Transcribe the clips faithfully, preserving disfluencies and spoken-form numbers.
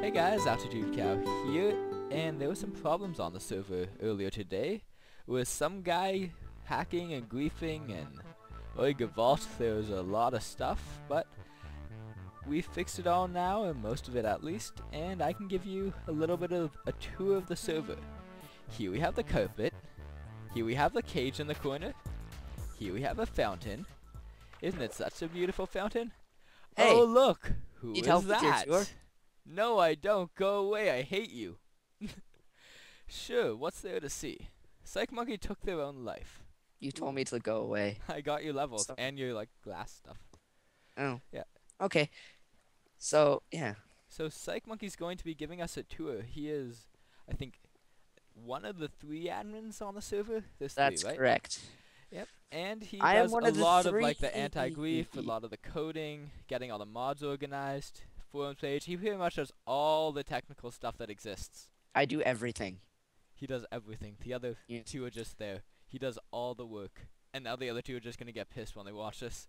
Hey guys, AltitudeCow here, and there were some problems on the server earlier today with some guy hacking and griefing and Oiga Vault. There was a lot of stuff, but we fixed it all now, and most of it at least, and I can give you a little bit of a tour of the server. Here we have the carpet, here we have the cage in the corner, here we have a fountain. Isn't it such a beautiful fountain? Hey, oh look, who is that? No, I don't. Go away. I hate you. Sure, what's there to see? Psychmonkey took their own life. You told me to go away. I got your levels so. And your, like, glass stuff. Oh. Yeah. Okay. So, yeah. So Psychmonkey's going to be giving us a tour. He is, I think, one of the three admins on the server. There's That's three, right? correct. Yep. And he I does a lot of, like, the anti-grief, a lot of the coding, getting all the mods organized. Forum page. He pretty much does all the technical stuff that exists. I do everything. He does everything. The other yeah. two are just there. He does all the work. And now the other two are just going to get pissed when they watch this.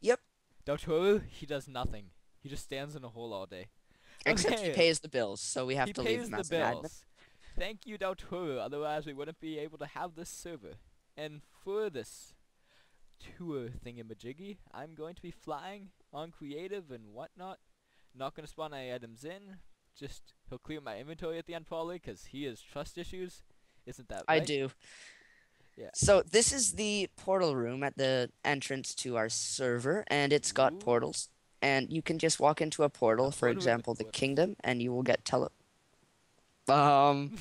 Yep. Doutoru, he does nothing. He just stands in a hole all day. Except okay. he pays the bills, so we have he to leave him as an admin. He pays the bills. Thank you, Doutoru. Otherwise, we wouldn't be able to have this server. And for this tour thingamajiggy, I'm going to be flying on creative and whatnot. Not going to spawn any items in, just he'll clear my inventory at the end probably because he has trust issues. Isn't that right? I do. Yeah. So this is the portal room at the entrance to our server, and it's got Ooh. portals. And you can just walk into a portal, for example, the kingdom, and you will get tele... Um...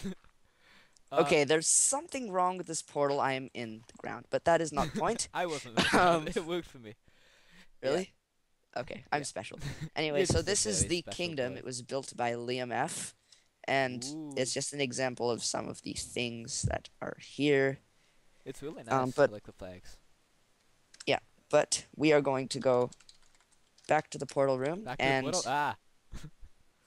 okay, uh, there's something wrong with this portal. I am in the ground, but that is not the point. I wasn't. um, it worked for me. Really? Yeah. Okay, I'm yeah. special. Anyway, so this is the kingdom. Point. It was built by Liam F, and Ooh. it's just an example of some of the things that are here. It's really nice. Um, but, I like the flags. Yeah, but we are going to go back to the portal room back and to the portal? Ah.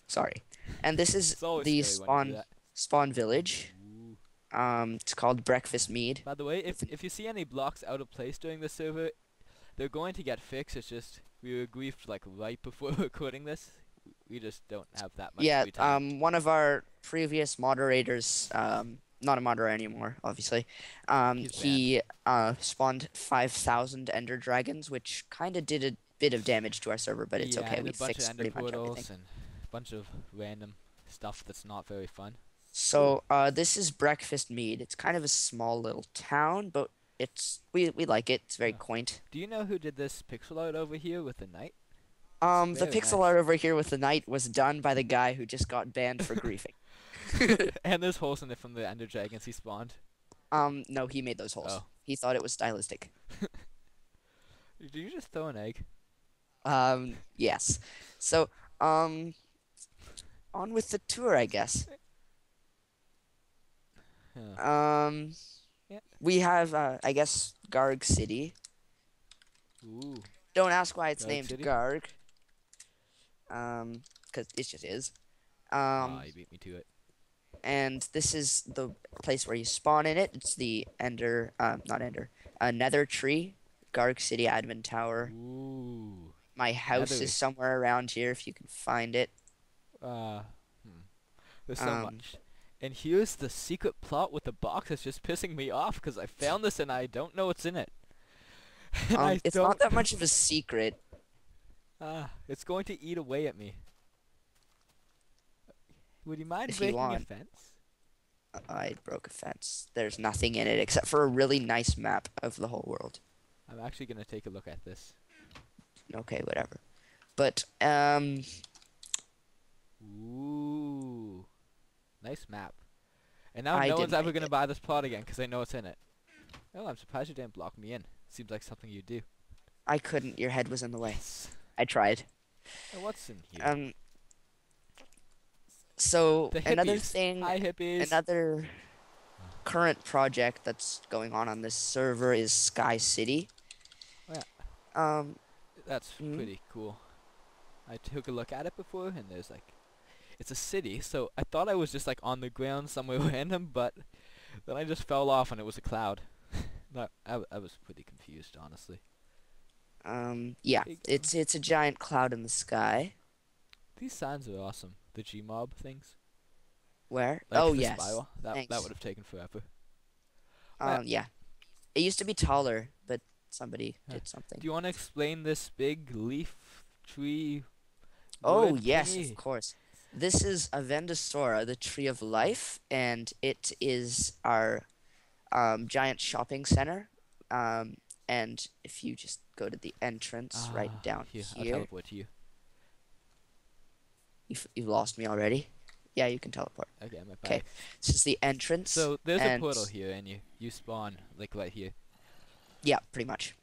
sorry. And this is the spawn spawn village. Ooh. Um, it's called Breakfast Mead. By the way, if if you see any blocks out of place during the server, they're going to get fixed. It's just we were griefed like right before recording this. We just don't have that much. Yeah, um, one of our previous moderators, um, not a moderator anymore, obviously. Um, he uh, spawned five thousand Ender Dragons, which kind of did a bit of damage to our server, but it's yeah, okay. And we a bunch fixed of Ender portals and a bunch of random stuff that's not very fun. So uh, this is Breakfast Mead. It's kind of a small little town, but. It's we we like it. It's very oh. quaint. Do you know who did this pixel art over here with the knight? Um, the pixel nice. art over here with the knight was done by the guy who just got banned for griefing. And there's holes in it from the Ender Dragons he spawned. Um, no, he made those holes. Oh. He thought it was stylistic. Did you just throw an egg? Um, yes. So, um, on with the tour, I guess. Huh. Um. Yep. We have, uh, I guess, Garg City. Ooh. Don't ask why it's Garg named City? Garg. Um, because it just is. Um, ah, you beat me to it. And this is the place where you spawn in it. It's the Ender, um, not Ender, uh, Nether Tree, Garg City Admin Tower. Ooh. My house Nether. is somewhere around here if you can find it. Uh, hmm. There's so um, much. And here's the secret plot with the box that's just pissing me off because I found this and I don't know what's in it. um, it's not that much of a secret. Ah, uh, it's going to eat away at me. Would you mind if breaking you a fence? I broke a fence. There's nothing in it except for a really nice map of the whole world. I'm actually going to take a look at this. Okay, whatever. But, um... Ooh... nice map. And now I no one's ever going to buy this plot again because they know what's in it. Oh, I'm surprised you didn't block me in. Seems like something you do. I couldn't. Your head was in the way. I tried. And what's in here? Um. So, another thing, Hi, another current project that's going on on this server is Sky City. Oh, yeah. Um. That's mm-hmm. pretty cool. I took a look at it before and there's like it's a city, so I thought I was just like on the ground somewhere random, but then I just fell off and it was a cloud. no, I, I was pretty confused, honestly. Um, yeah, it's it's a giant cloud in the sky. These signs are awesome. the Gmob things. Where? Like oh, yes. Spiral. That Thanks. that would have taken forever. Um, uh, yeah. It used to be taller, but somebody yeah. did something. Do you want to explain this big leaf tree? Oh, yes, tree? of course. This is Avendasora, the Tree of Life, and it is our um, giant shopping center. Um, and if you just go to the entrance ah, right down here. here. I'll teleport to you. You've, you've lost me already? Yeah, you can teleport. Okay, I'm okay. This is the entrance. So there's a portal here, and you you spawn like right here. Yeah, pretty much.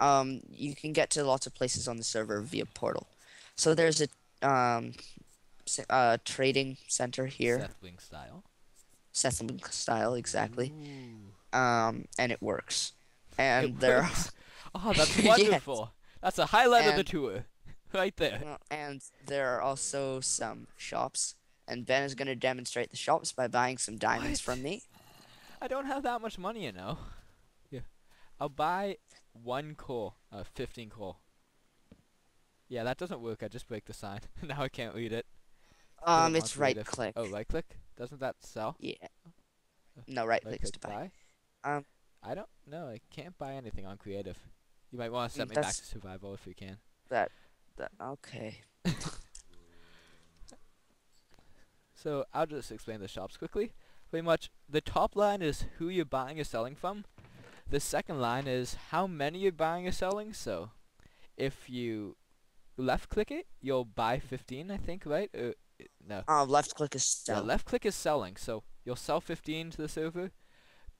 Um, you can get to lots of places on the server via portal. So there's a um, uh, trading center here. Seth Wink style. Seth Wink style, exactly. Ooh. Um, and it works. And it there. Works. Are... Oh, that's wonderful. Yes. That's a highlight and of the tour. Right there. And there are also some shops, and Ben is going to demonstrate the shops by buying some diamonds what? from me. I don't have that much money, you know. Yeah, I'll buy one coal, uh, fifteen coal. Yeah, that doesn't work. I just break the sign. Now I can't read it. Um, it's right click. Oh, right click. Doesn't that sell? Yeah. No, right, right click's click to buy. buy. Um, I don't know. I can't buy anything on creative. You might want to send me back to survival if you can. That. Okay. So I'll just explain the shops quickly. Pretty much, the top line is who you're buying or selling from. The second line is how many you're buying or selling. So, if you left click it, you'll buy fifteen, I think, right? Or, no. Uh, left click is selling. Yeah, left click is selling. So you'll sell fifteen to the server.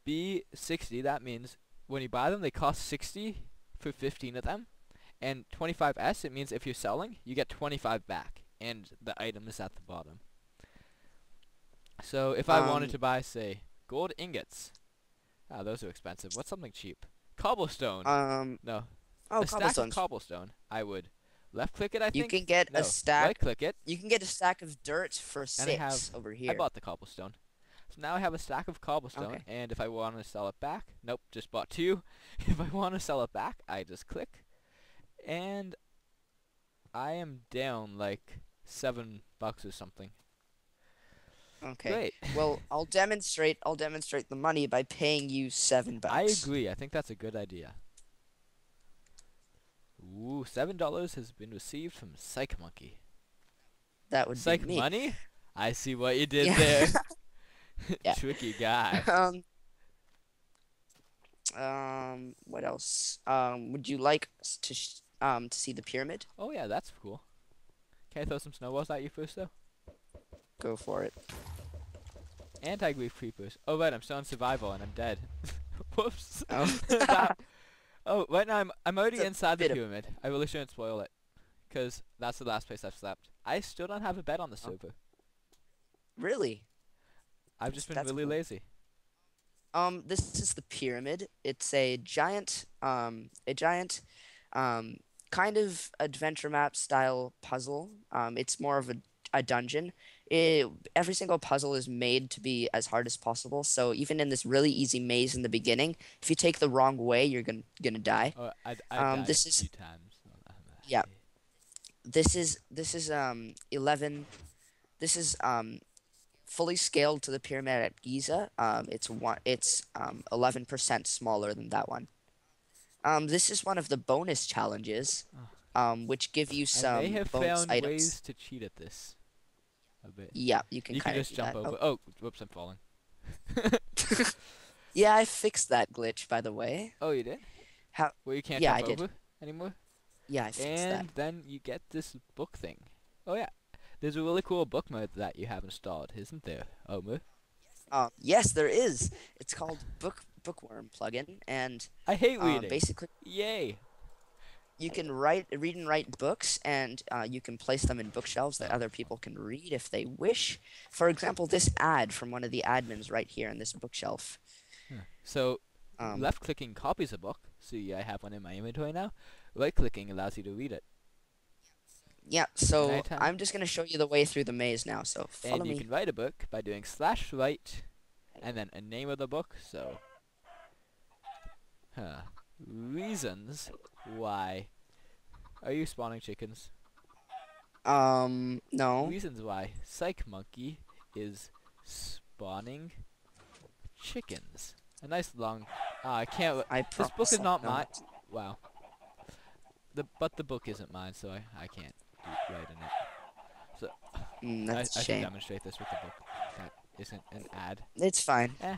B sixty. That means when you buy them, they cost sixty for fifteen of them. And twenty-five S, it means if you're selling, you get twenty-five back, and the item is at the bottom. So if um, I wanted to buy, say, gold ingots, ah, those are expensive. What's something cheap? Cobblestone. Um, no. Oh, a stack of cobblestone. I would left click it. I think you can get no, a stack. Right click it. You can get a stack of dirt for six and I have, over here. I bought the cobblestone, so now I have a stack of cobblestone. Okay. And if I want to sell it back, nope, just bought two. If I want to sell it back, I just click. And I am down like seven bucks or something. Okay. Great. Well, I'll demonstrate. I'll demonstrate the money by paying you seven bucks. I agree. I think that's a good idea. Ooh, seven dollars has been received from Psychmonkey. That would Psych be me. money. I see what you did yeah. there. yeah. Tricky guy. Um. Um, what else? Um, would you like to sh um to see the pyramid? Oh yeah, that's cool. Can I throw some snowballs at you first though? Go for it. Anti-grief creepers. Oh right, I'm still on survival and I'm dead. Whoops. Oh. oh, right now I'm I'm already inside the pyramid. I really shouldn't spoil it, cause that's the last place I've slept. I still don't have a bed on the oh. server. Really? I've just been that's really cool. lazy. Um, this is the pyramid. It's a giant, um, a giant, um, kind of adventure map style puzzle. Um, it's more of a, a dungeon. It, every single puzzle is made to be as hard as possible. So even in this really easy maze in the beginning, if you take the wrong way, you're gonna gonna die. Oh, I, I um, this is, a few times. yeah, this is this is um eleven. This is um. fully scaled to the pyramid at Giza. Um, it's one. It's um eleven percent smaller than that one. Um, this is one of the bonus challenges, um, which give you some bonus items. I may have found items. ways to cheat at this. A bit. Yeah, you can. You kind can of just jump that. over. Oh. oh, whoops! I'm falling. yeah, I fixed that glitch, by the way. Oh, you did? How? Well, you can't yeah, jump I did. over anymore. Yeah, I fixed and that. And then you get this book thing. Oh yeah. There's a really cool book mode that you have installed, isn't there, Omu? Um, yes, there is. It's called Book Bookworm plugin, and I hate reading. Um, basically, yay! You can write, read, and write books, and uh, you can place them in bookshelves that other people can read if they wish. For example, this ad from one of the admins right here in this bookshelf. Hmm. So, um, left-clicking copies a book. See, I have one in my inventory now. Right-clicking allows you to read it. Yeah, so Nighttime. I'm just going to show you the way through the maze now, so follow me. And you me. can write a book by doing slash write, and then a name of the book, so... Huh. Reasons why... Are you spawning chickens? Um, no. Reasons why Psychmonkey is spawning chickens. A nice long. Uh, I can't. I this book is not mine. Wow. The but the book isn't mine, so I I can't write in it. So mm, that's I, I should demonstrate this with the book. That isn't an ad. It's fine. Eh,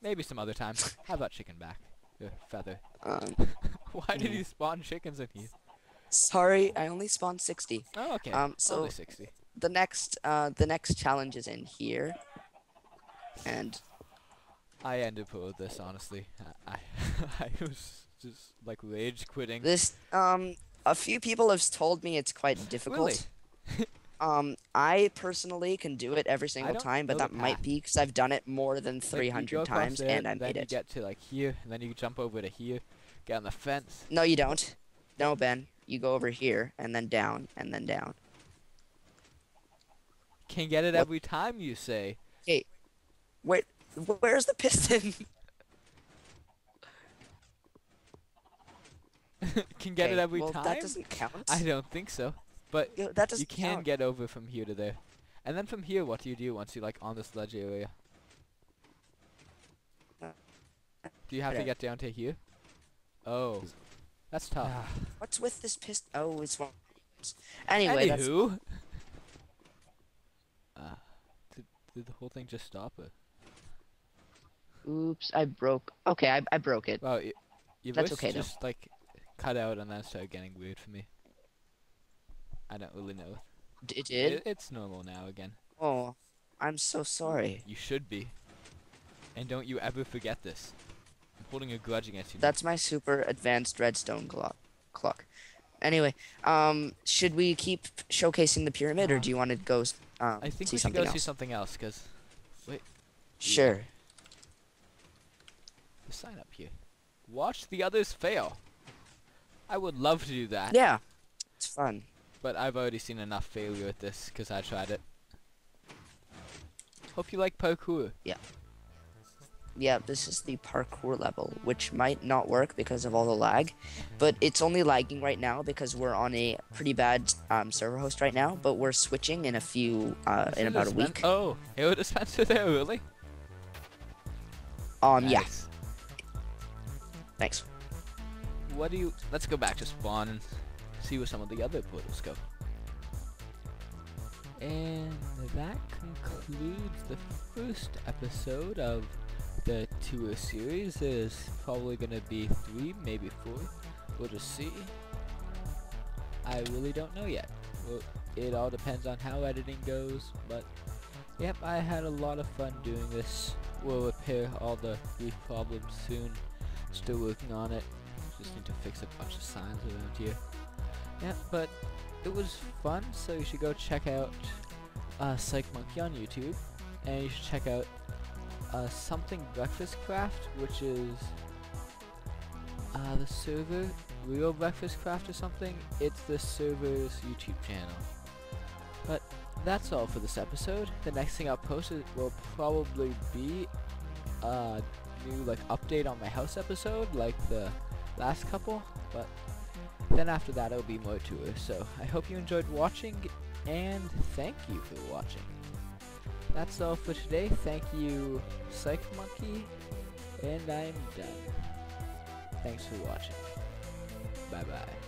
maybe some other time. How about chicken back? Uh, feather. Um. Why did you spawn chickens in here? Sorry, I only spawned sixty. Oh, okay. Um, so only sixty. The next, uh, the next challenge is in here, and I ended up with this. Honestly, I, I, I was just like rage quitting. This, um, a few people have told me it's quite difficult. Really? um, I personally can do it every single time, but that might be because I've done it more than three hundred times, and I made it. Then you get to like here, and then you jump over to here, get on the fence. No, you don't. No, Ben. You go over here, and then down, and then down. Can get it what? Every time, you say. Hey, wait, where's the piston? Can get okay, it every well, time? That doesn't count. I don't think so. But Yo, that doesn't you can count. Get over from here to there. And then from here, what do you do once you're like, on this ledge area? Do you have okay. to get down to here? Oh. That's tough. What's with this piston? Oh, it's one. Anyway, Anywho. That's... Uh, did, did the whole thing just stop it? Oops, I broke. Okay, I, I broke it. Wow, you, your that's voice okay, just though. Like cut out and then started getting weird for me. I don't really know. D it did? It, it's normal now again. Oh, I'm so sorry. You should be. And don't you ever forget this. I'm holding a grudge against you. That's my super advanced redstone clock. Clock. Anyway, um, should we keep showcasing the pyramid, or do you want to go? Um, I think see we should go else? see something else. Cause, wait. Sure. Yeah. The sign up here. Watch the others fail. I would love to do that. Yeah, it's fun. But I've already seen enough failure at this because I tried it. Hope you like parkour. Yeah. Yeah, this is the parkour level, which might not work because of all the lag, but it's only lagging right now because we're on a pretty bad um, server host right now, but we're switching in a few, uh, in about a week. Oh, it would dispenser there, really? Um, nice. Yeah. Thanks. What do you... Let's go back to spawn and see where some of the other portals go. And that concludes the first episode of the tour series. Is probably gonna be three, maybe four. We'll just see. I really don't know yet. Well, it all depends on how editing goes, but yep, I had a lot of fun doing this. We'll repair all the roof problems soon. Still working on it. Just need to fix a bunch of signs around here. Yep, but it was fun, so you should go check out uh, Psychmonkey on YouTube, and you should check out Uh, Something Breakfast Craft, which is uh, the server, Real Breakfast Craft or something. It's the server's YouTube channel. But that's all for this episode. The next thing I'll post is, will probably be a new like update on my house episode, like the last couple. But then after that, it'll be more tours. So I hope you enjoyed watching, and thank you for watching. That's all for today. Thank you, Psychmonkey, and I'm done. Thanks for watching. Bye bye.